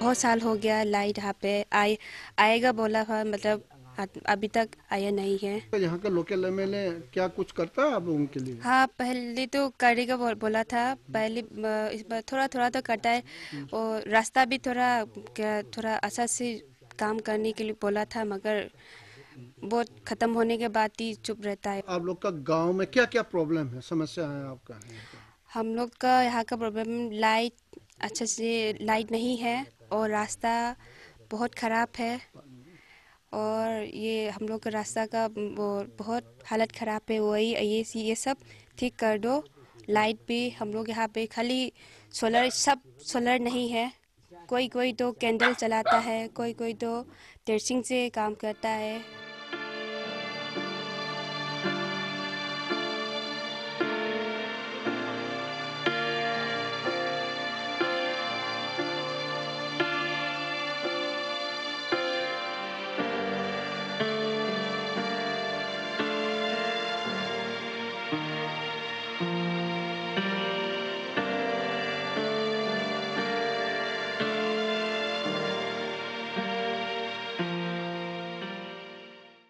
बहुत साल हो गया लाइट यहाँ पे आएगा बोला था, मतलब अभी तक आया नहीं है। तो यहाँ का लोकल एमएलए क्या कुछ करता है अब उनके लिए? हाँ, पहले तो करेगा बोला था, पहले इस बार थोड़ा थोड़ा तो करता है, और रास्ता भी थोड़ा अच्छा से काम करने के लिए बोला था, मगर बहुत खत्म होने के बाद ही चुप रहता है। आप लोग का गाँव में क्या क्या प्रॉब्लम है, समस्या है आपका? हम लोग का यहाँ का प्रॉब्लम लाइट अच्छे से लाइट नहीं है, और रास्ता बहुत ख़राब है, और ये हम लोग का रास्ता का बहुत हालत ख़राब है। वही ये सब ठीक कर दो। लाइट भी हम लोग यहाँ पे खाली सोलर, सब सोलर नहीं है, कोई तो कैंडल चलाता है, कोई तो टर्चिंग से काम करता है।